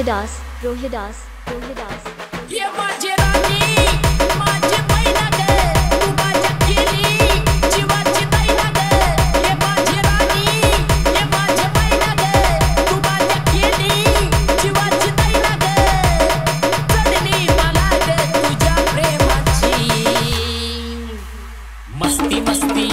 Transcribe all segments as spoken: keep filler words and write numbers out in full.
Rohidas, Rohidas, Rohidas. ये माजेरानी, माजे बैठा दे, तू बाजा गिरी, जीवाजी बैठा दे. ये माजेरानी, ये माजे बैठा दे, तू बाजा गिरी, जीवाजी बैठा दे. चढ़नी माला दे तुझा प्रेमाची. मस्ती मस्ती.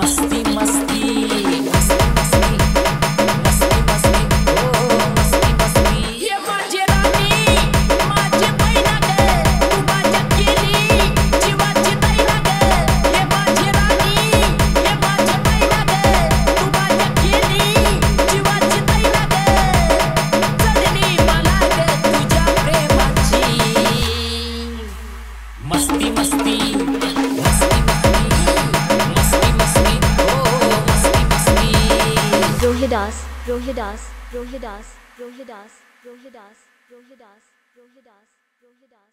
Masti masti masti masti masti oh masti masti. Ye phul gulabache. Rohidas, Rohidas, Rohidas, Rohidas, Rohidas, Rohidas, Rohidas, Rohidas.